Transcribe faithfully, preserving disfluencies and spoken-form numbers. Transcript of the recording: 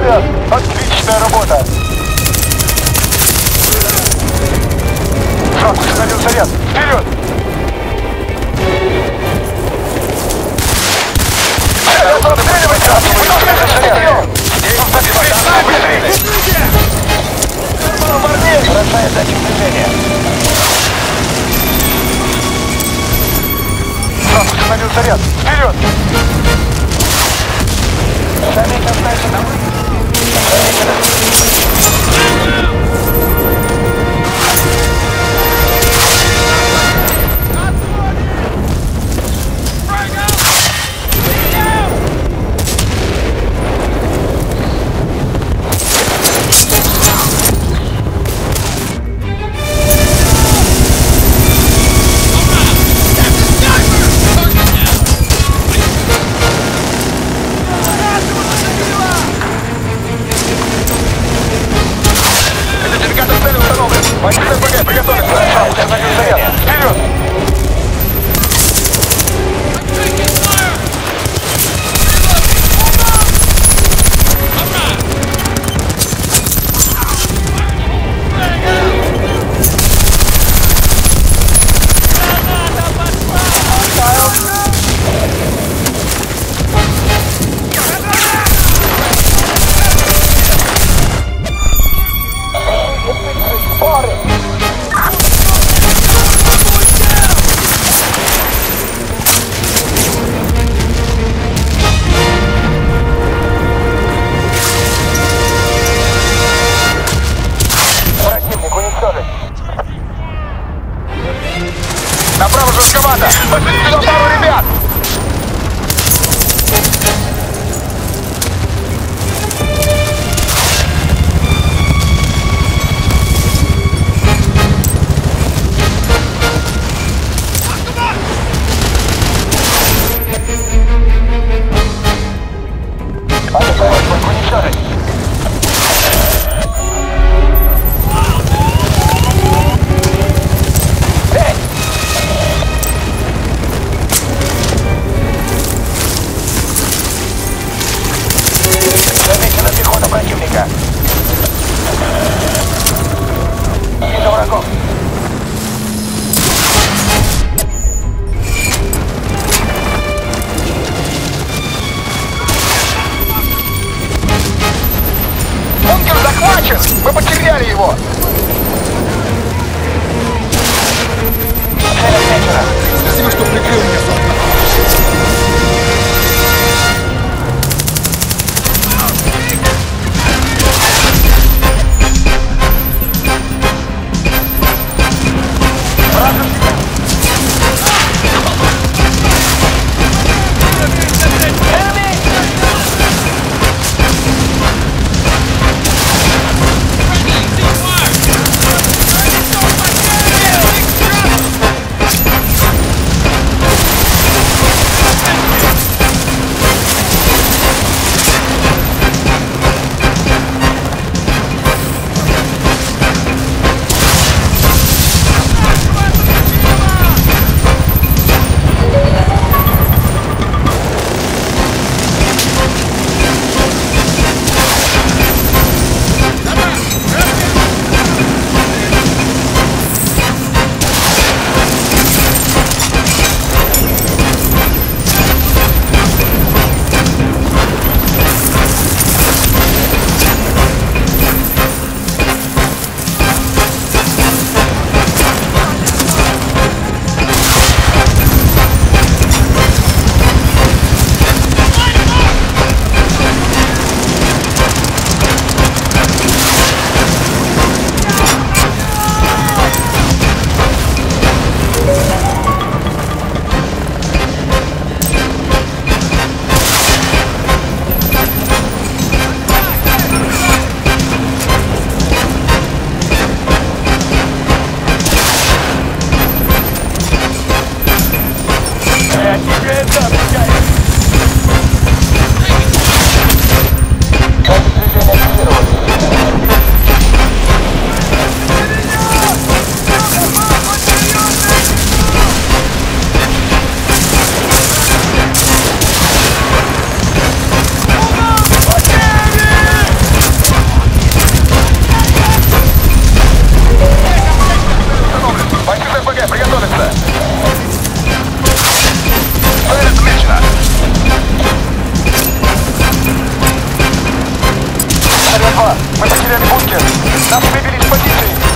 вертолет! Отличная работа! Шаг установил заряд! Вперед! Отстреливайте! Отстреливайте! Парни! Хорошая задача движения! Шаг установил заряд! Вперед! Заметил наши навыки! два. Мы потеряли бункер. Нам не выбили с позиции.